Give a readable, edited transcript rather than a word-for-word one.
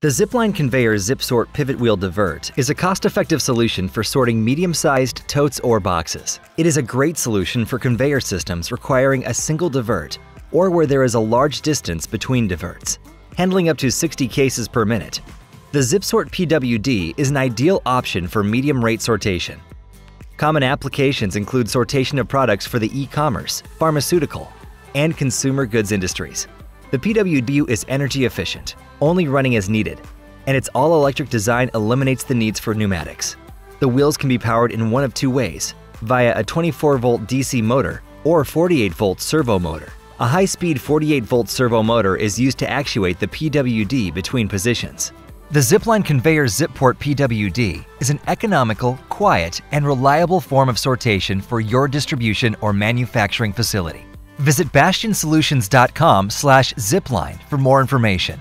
The Zipline Conveyor ZipSort Pivot Wheel Divert is a cost-effective solution for sorting medium-sized totes or boxes. It is a great solution for conveyor systems requiring a single divert or where there is a large distance between diverts, handling up to 60 cases per minute. The ZipSort PWD is an ideal option for medium-rate sortation. Common applications include sortation of products for the e-commerce, pharmaceutical, and consumer goods industries. The PWD is energy efficient, only running as needed, and its all-electric design eliminates the needs for pneumatics. The wheels can be powered in one of two ways, via a 24-volt DC motor or a 48-volt servo motor. A high-speed 48-volt servo motor is used to actuate the PWD between positions. The Zipline Conveyor ZipSort PWD is an economical, quiet, and reliable form of sortation for your distribution or manufacturing facility. Visit BastianSolutions.com/zipline for more information.